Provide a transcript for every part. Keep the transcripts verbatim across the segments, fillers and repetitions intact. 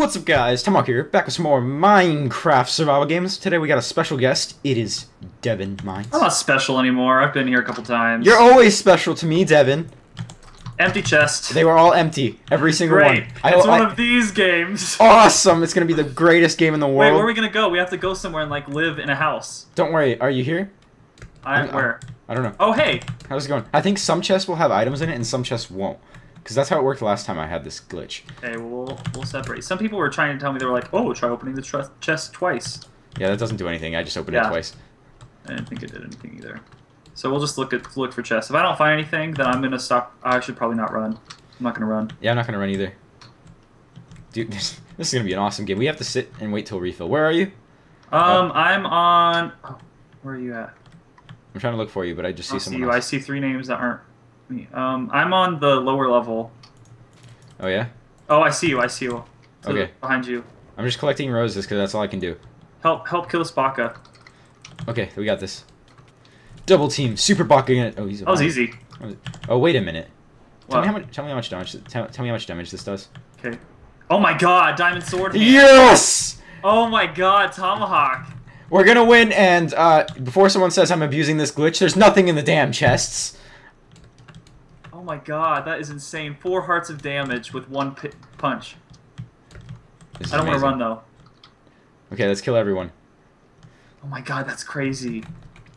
What's up, guys? Tomahawk here, back with some more Minecraft survival games. Today we got a special guest. It is Devon Mines. I'm not special anymore. I've been here a couple times. You're always special to me, Devon. Empty chest. They were all empty. Every single Great. one. I, it's one I, of these games. Awesome. It's going to be the greatest game in the world. Wait, where are we going to go? We have to go somewhere and, like, live in a house. Don't worry. Are you here? I'm, I'm where? I, I don't know. Oh, hey. How's it going? I think some chests will have items in it and some chests won't. Because that's how it worked last time I had this glitch. Okay, we'll, we'll separate. Some people were trying to tell me, they were like, oh, try opening the tr chest twice. Yeah, that doesn't do anything. I just opened yeah. it twice. I didn't think it did anything either. So we'll just look at look for chests. If I don't find anything, then I'm going to stop. I should probably not run. I'm not going to run. Yeah, I'm not going to run either. Dude, this, this is going to be an awesome game. We have to sit and wait till refill. Where are you? Um, oh. I'm on... Oh, where are you at? I'm trying to look for you, but I just see I'll someone see you. else. I see three names that aren't... Um, I'm on the lower level. Oh, yeah? Oh, I see you. I see you. To okay. Behind you. I'm just collecting roses because that's all I can do. Help, help kill this baka. Okay, we got this. Double team. Super baka. Gonna... Oh, he's a That was easy. Oh, wait a minute. Tell me, how much, tell me how much damage tell, tell me how much damage this does. Okay. Oh, my God. Diamond sword. Hand. Yes! Oh, my God. Tomahawk. We're going to win, and uh, before someone says I'm abusing this glitch, there's nothing in the damn chests. Oh my God, that is insane. Four hearts of damage with one p punch. I don't want to run, though. Okay, let's kill everyone. Oh my God, that's crazy.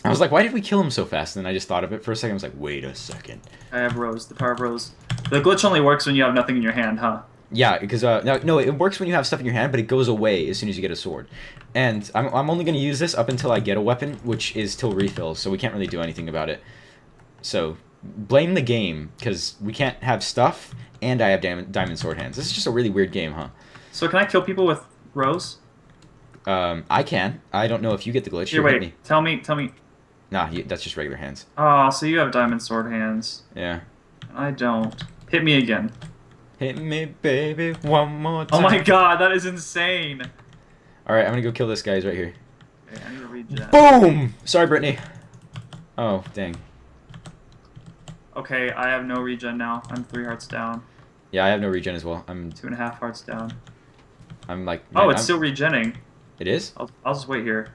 I was like, why did we kill him so fast? And then I just thought of it for a second. I was like, wait a second. I have Rose, the power of Rose. The glitch only works when you have nothing in your hand, huh? Yeah, because, uh, no, no, it works when you have stuff in your hand, but it goes away as soon as you get a sword. And I'm, I'm only going to use this up until I get a weapon, which is till refills, so we can't really do anything about it. So... blame the game, because we can't have stuff, and I have diamond, diamond sword hands. This is just a really weird game, huh? So can I kill people with Rose? Um, I can. I don't know if you get the glitch. Here, wait. Me. Tell me, tell me. Nah, you, that's just regular hands. Oh, so you have diamond sword hands. Yeah. I don't. Hit me again. Hit me, baby, one more time. Oh my God, that is insane. All right, I'm gonna go kill this guy. He's right here. Okay, I need to read that. Boom! Sorry, Brittany. Oh, dang. Okay, I have no regen now. I'm three hearts down. Yeah, I have no regen as well. I'm two and a half hearts down. I'm like. Man, oh, it's I'm... still regenning. It is. I'll, I'll just wait here.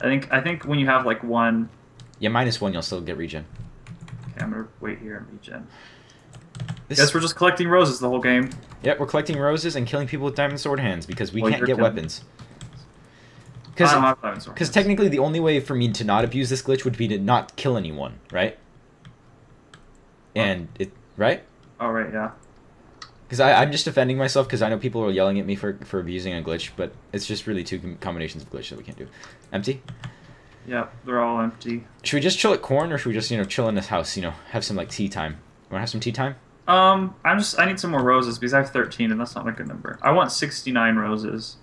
I think I think when you have like one. Yeah, minus one, you'll still get regen. Okay, I'm gonna wait here and regen. This... Guess we're just collecting roses the whole game. Yep, we're collecting roses and killing people with diamond sword hands because we well, can't get weapons. Because because technically the only way for me to not abuse this glitch would be to not kill anyone, right? And it right? Oh right, yeah. Because I I'm just defending myself because I know people are yelling at me for for abusing a glitch, but it's just really two com combinations of glitch that we can't do. Empty. Yeah, they're all empty. Should we just chill at corn, or should we just you know chill in this house? You know, have some like tea time. Want to have some tea time? Um, I'm just I need some more roses because I have thirteen, and that's not a good number. I want sixty-nine roses.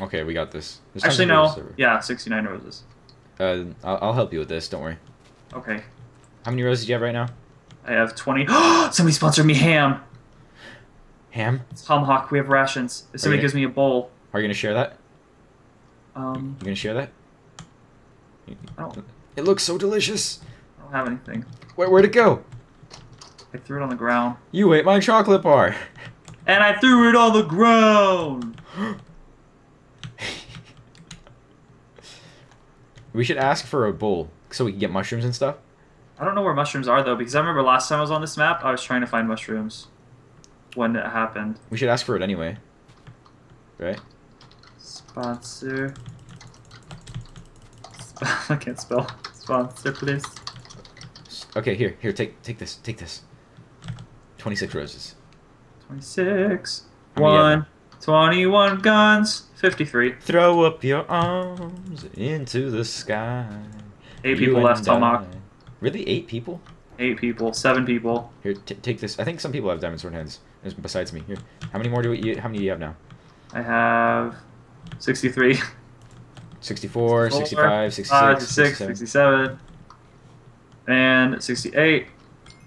Okay, we got this. There's Actually, no. Yeah, sixty-nine roses. Uh, I'll, I'll help you with this. Don't worry. Okay. How many roses do you have right now? I have twenty. Somebody sponsored me ham. Ham? It's Tomahawk. We have rations. If somebody gonna, gives me a bowl. Are you going to share that? Um, you going to share that? I don't, it looks so delicious. I don't have anything. Wait, where'd it go? I threw it on the ground. You ate my chocolate bar. And I threw it on the ground. We should ask for a bowl so we can get mushrooms and stuff. I don't know where mushrooms are, though, because I remember last time I was on this map, I was trying to find mushrooms when it happened. We should ask for it anyway. Right? Sponsor. I can't spell. Sponsor, please. Okay, here. Here, take take this. Take this. twenty-six roses. twenty-six. One. twenty-one guns. fifty-three. Throw up your arms into the sky. Eight you people left, Tomahawk. Really? Eight people? Eight people. Seven people. Here, t take this. I think some people have diamond sword hands, besides me. Here. How many more do we eat? How many do you have now? I have... sixty-three. sixty-four, sixty-four sixty-five, sixty-six, uh, sixty-six sixty-seven. sixty-seven. And sixty-eight.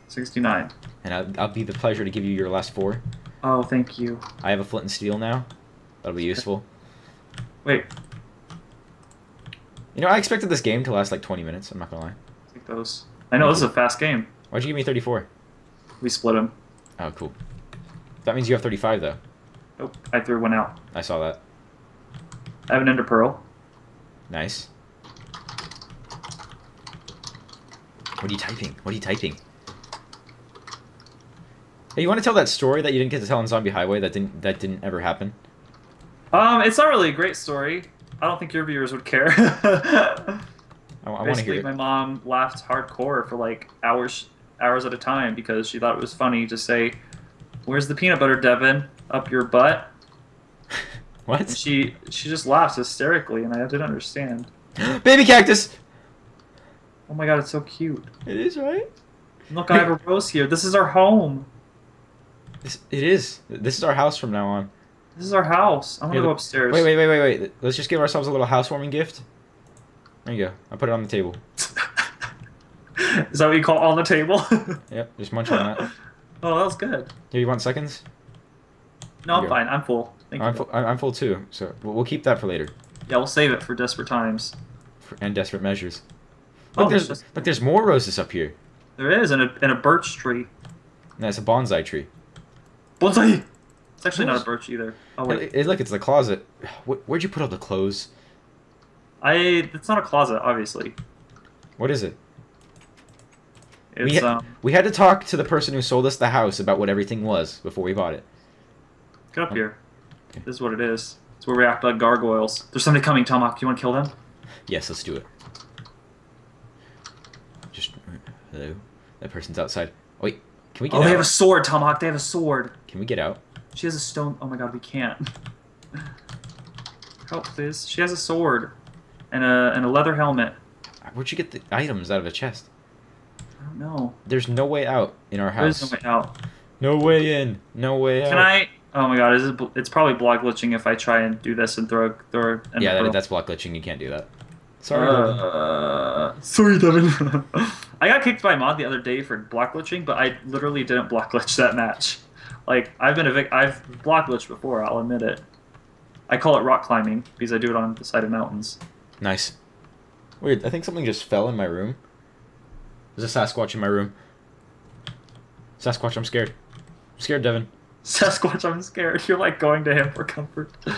sixty-nine. And I'll, I'll be the pleasure to give you your last four. Oh, thank you. I have a flint and steel now. That'll be useful. Wait. You know, I expected this game to last like twenty minutes. I'm not gonna lie. Those. I know, this is a fast game. Why'd you give me thirty-four? We split them. Oh, cool. That means you have thirty-five, though. Oh, I threw one out. I saw that. I have an ender pearl. Nice. What are you typing? What are you typing? Hey, you want to tell that story that you didn't get to tell on Zombie Highway that didn't that didn't ever happen? Um, it's not really a great story. I don't think your viewers would care. I, I want to hear it. My mom laughed hardcore for like hours hours at a time because she thought it was funny to say, "Where's the peanut butter, Devon? Up your butt." What? And she she just laughs hysterically, and I didn't understand. Baby cactus. Oh my god, it's so cute. It is, right? Look, I have a rose here. This is our home. This, it is. This is our house from now on. This is our house. I'm gonna Here, go upstairs. Wait, wait, wait, wait, wait. Let's just give ourselves a little housewarming gift. There you go. I put it on the table. Is that what you call on the table? Yep, just munch on that. Oh, that was good. Here, you want seconds? No, I'm fine. I'm full. Thank I'm you. Full, I'm full too, so we'll keep that for later. Yeah, we'll save it for desperate times. For, and desperate measures. Look, oh, there's, there's, just... look, there's more roses up here. There is, and a, and a birch tree. No, it's a bonsai tree. Bonsai! It's actually not a birch either. Oh, wait. It, it, look, it's the closet. Where'd you put all the clothes? I. It's not a closet, obviously. What is it? It's, we, ha um, we had to talk to the person who sold us the house about what everything was before we bought it. Get up oh. here. Okay. This is what it is. It's where we act like gargoyles. There's somebody coming, Tomahawk. You want to kill them? Yes, let's do it. Just. Hello? That person's outside. Wait, can we get oh, out? Oh, they have a sword, Tomahawk. They have a sword. Can we get out? She has a stone. Oh my god, we can't. Help, please. She has a sword. And a, and a leather helmet. Where'd you get the items out of a chest? I don't know. There's no way out in our house. There's no way out. No way in. No way Can out. Can I... Oh my god, is it, it's probably block glitching if I try and do this and throw... throw and yeah, that, that's block glitching. You can't do that. Sorry, uh, Sorry, Devon. I got kicked by a mod the other day for block glitching, but I literally didn't block glitch that match. Like, I've been a vic- I've block glitched before, I'll admit it. I call it rock climbing, because I do it on the side of mountains. Nice. Weird, I think something just fell in my room. There's a Sasquatch in my room. Sasquatch, I'm scared. I'm scared, Devon. Sasquatch, I'm scared. You're, like, going to him for comfort. I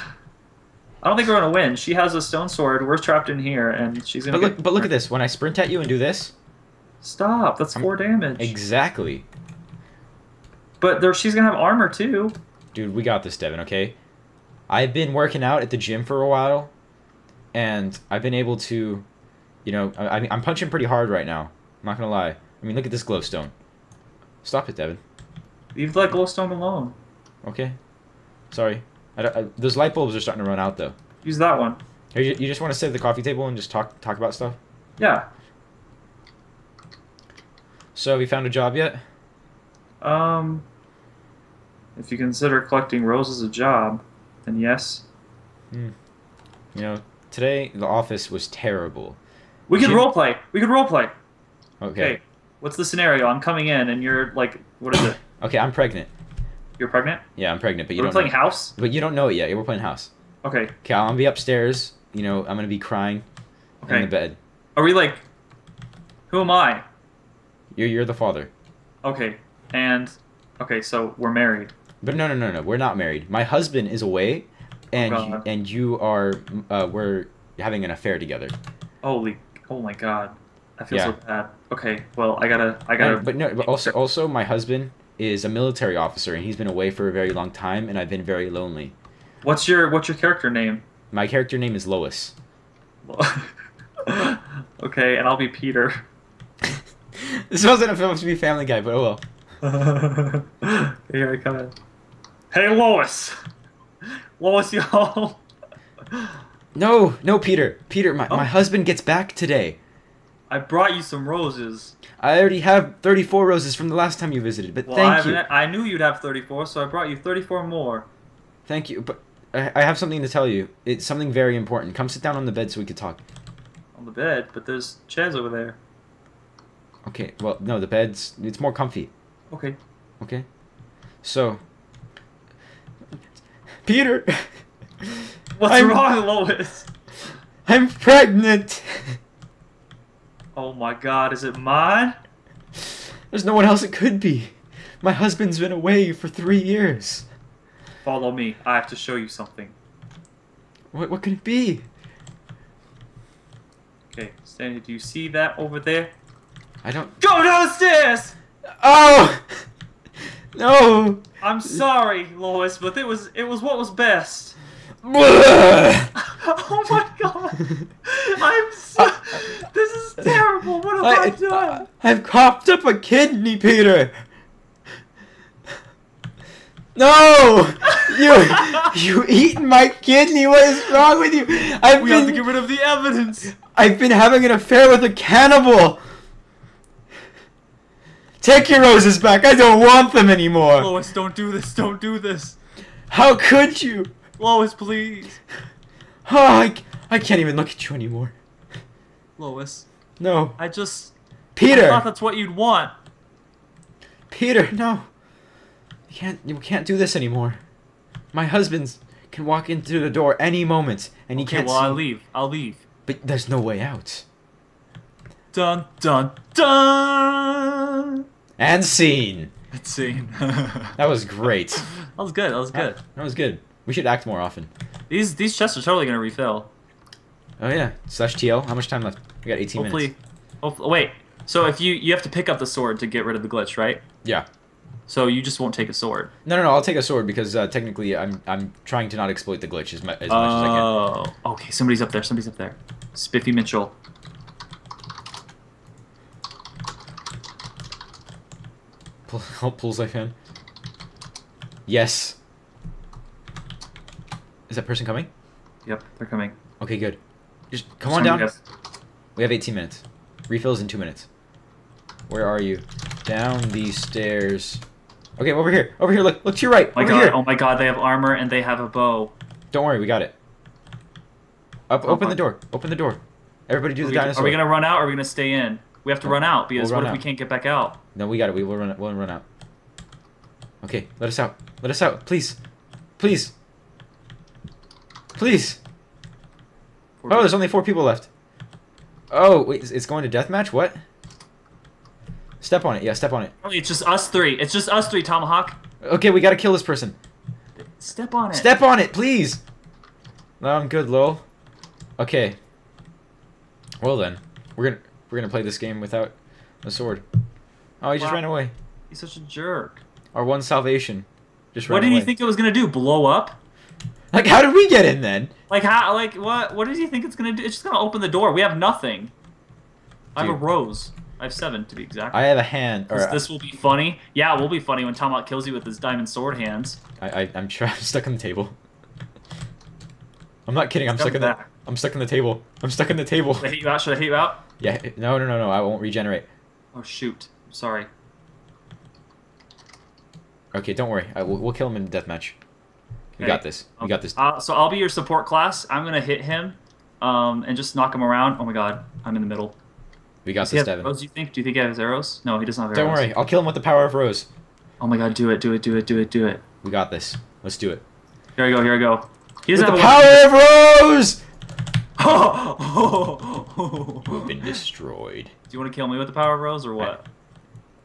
don't think we're gonna win. She has a stone sword, we're trapped in here, and she's gonna- But look, but look at this. When I sprint at you and do this... Stop, that's I'm, four damage. Exactly. But there, she's going to have armor, too. Dude, we got this, Devon, okay? I've been working out at the gym for a while, and I've been able to, you know, I, I'm punching pretty hard right now. I'm not going to lie. I mean, look at this glowstone. Stop it, Devon. You've let glowstone alone. Okay. Sorry. I don't, I, those light bulbs are starting to run out, though. Use that one. Here, you, you just want to sit at the coffee table and just talk, talk about stuff? Yeah. So, have you found a job yet? Um... If you consider collecting roses a job, then yes. Mm. You know, today the office was terrible. We could roleplay. We could roleplay. Okay. Okay. What's the scenario? I'm coming in, and you're like, what is it? Okay, I'm pregnant. You're pregnant? Yeah, I'm pregnant, but you We're don't. We're playing know. House. But you don't know it yet. We're playing house. Okay. Okay, I'm gonna be upstairs. You know, I'm gonna be crying okay. in the bed. Are we like? Who am I? You're you're the father. Okay, and okay, so we're married. But no, no, no, no. We're not married. My husband is away, and oh you, and you are uh, we're having an affair together. Holy, oh my god, I feel yeah. so bad. Okay, well I gotta, I gotta. And, but no, but also, also my husband is a military officer, and he's been away for a very long time, and I've been very lonely. What's your what's your character name? My character name is Lois. Okay, and I'll be Peter. This wasn't a film to be Family Guy, but oh well. Here I come in. Hey, Lois! Lois, y'all! No, no, Peter. Peter, my, oh. my husband gets back today. I brought you some roses. I already have thirty-four roses from the last time you visited, but well, thank I you. I knew you'd have thirty-four, so I brought you thirty-four more. Thank you, but I, I have something to tell you. It's something very important. Come sit down on the bed so we can talk. On the bed? But there's chairs over there. Okay, well, no, the bed's... It's more comfy. Okay. Okay. So... Peter! What's I'm, wrong, Lois? I'm pregnant! Oh my god, is it mine? There's no one else it could be. My husband's been away for three years. Follow me. I have to show you something. What, what could it be? Okay, Stanley, do you see that over there? I don't... Go downstairs! Oh! No! I'm sorry, Lois, but it was, it was what was best. Oh my god! I'm so... This is terrible! What have I, I done? I, I've coughed up a kidney, Peter! No! You you eaten my kidney! What is wrong with you? I've we been, have to get rid of the evidence! I've been having an affair with a cannibal! Take your roses back! I don't want them anymore! Lois, don't do this! Don't do this! How could you? Lois, please! Oh, I, I can't even look at you anymore. Lois. No. I just... Peter! I thought that's what you'd want. Peter, no. You can't, you can't do this anymore. My husband can walk into the door any moment, and he okay, can't well, see... well, I'll leave. I'll leave. But there's no way out. Dun, dun, dun! And scene. And scene. That was great. That was good. That was good. That, that was good. We should act more often. These these chests are totally gonna refill. Oh yeah. Slash T L. How much time left? We got eighteen hopefully, minutes. Hopefully. Wait. So if you you have to pick up the sword to get rid of the glitch, right? Yeah. So you just won't take a sword. No, no, no. I'll take a sword because uh, technically I'm I'm trying to not exploit the glitch as, mu as oh, much as I can. Oh. Okay. Somebody's up there. Somebody's up there. Spiffy Mitchell. Pull, I'll pull as I can. Yes. Is that person coming? Yep, they're coming. Okay, good. Just come on down. Guess. We have eighteen minutes. Refills in two minutes. Where are you? Down these stairs. Okay, over here. Over here. Look. Look to your right. Oh my over god. Here. Oh my god. They have armor and they have a bow. Don't worry. We got it. Up. Oh, open on. the door. Open the door. Everybody do are the we, dinosaur. Are we gonna run out or are we gonna stay in? We have to oh, run out because we'll run what out. if we can't get back out? No, we got it. We will run. We'll run out. Okay. Let us out. Let us out, please. Please. Please! Four oh, people. There's only four people left. Oh, wait, it's going to deathmatch? What? Step on it, yeah, step on it. It's just us three. It's just us three, Tomahawk. Okay, we gotta kill this person. Step on it. Step on it, please! No, I'm good, lol. Okay. Well then, we're gonna we're gonna play this game without a sword. Oh, he wow. just ran away. He's such a jerk. Our one salvation. Just ran away. What did away. he think it was gonna do? Blow up? Like, how did we get in then? Like, how? Like, what? What does he think it's gonna do? It's just gonna open the door. We have nothing. Dude. I have a rose. I have seven to be exact. I have a hand. Or this I... will be funny. Yeah, it will be funny when Tomahawk kills you with his diamond sword hands. I, I I'm, I'm stuck on the table. I'm not kidding. I'm stuck, stuck in the. I'm stuck in the table. I'm stuck in the table. Should I hit you out? Should I hit you out? Yeah. No, no, no, no. I won't regenerate. Oh shoot! I'm sorry. Okay, don't worry. I, we'll, we'll kill him in deathmatch. Okay. We got this. We got this. Uh, so I'll be your support class. I'm gonna hit him, um, and just knock him around. Oh my god, I'm in the middle. We got Does this, Devon. Do you think? Do you think he has arrows? No, he doesn't have arrows. Don't worry, I'll kill him with the power of Rose. Oh my god, do it, do it, do it, do it, do it. We got this. Let's do it. Here we go. Here we go. He doesn't with have the a power of Rose. Oh, oh, oh, oh. We've been destroyed. Do you want to kill me with the power of Rose or what?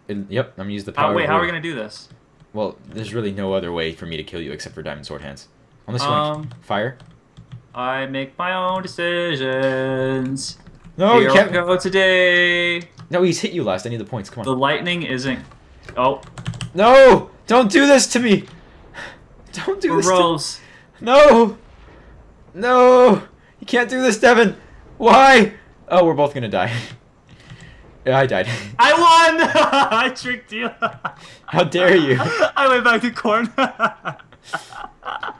I, and, yep, I'm gonna use the power. Oh, wait, of how Rose. are we gonna do this? Well, there's really no other way for me to kill you except for diamond sword hands. Unless you um, want to fire. I make my own decisions. No, Here you can't go today. No, he's hit you last. I need the points. Come on. The lightning isn't. Oh. No! Don't do this to me. Don't do this. Rose. To... No. No. You can't do this, Devon. Why? Oh, we're both gonna die. Yeah, I died. I won! I tricked you. How dare you? I went back to corn.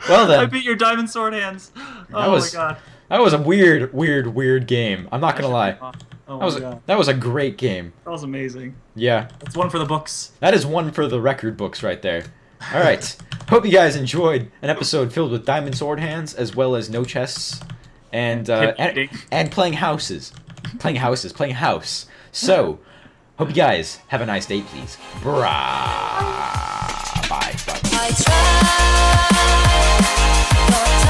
Well then. I beat your diamond sword hands. Oh was, my god. That was a weird, weird, weird game. I'm not gonna lie. Oh my that was god. A, that was a great game. That was amazing. Yeah. That's one for the books. That is one for the record books right there. All right. Hope you guys enjoyed an episode filled with diamond sword hands as well as no chests and uh, and, and playing houses, playing houses, playing house. So, hope you guys have a nice day, please. Brah. Bye. Bye.